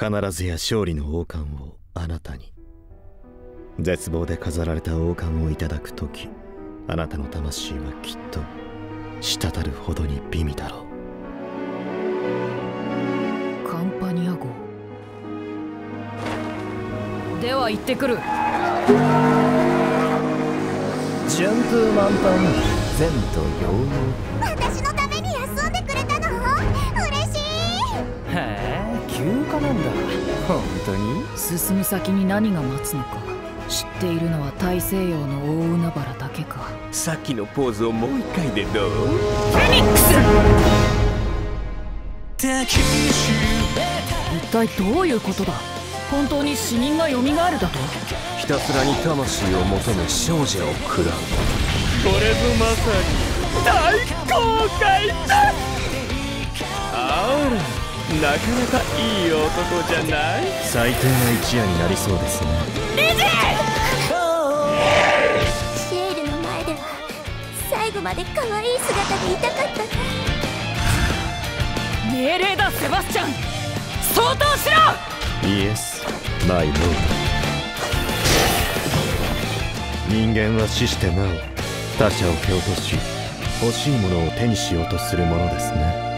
必ずや勝利の王冠をあなたに。絶望で飾られた王冠をいただくとき、あなたの魂はきっと滴るほどに美味だろう。カンパニア号では行ってくる。順風満帆、前途洋々。私のために休んでくれたの嬉しい。へえ、休暇なんだ。本当に進む先に何が待つのか知っているのは大西洋の大海原だけか。さっきのポーズをもう一回でどう？フェニックス！一体どういうことだ。本当に死人が蘇るだと？ひたすらに魂を求め少女を食らう。これぞまさに大航海だ。あら、なかなかいい男じゃない。最低な一夜になりそうですね。レジシエルの前では最後まで可愛い姿でいたかった。命令だセバスチャン、相当しろ。イエス、マイロード。人間は死してなお他者を蹴落とし欲しいものを手にしようとするものですね。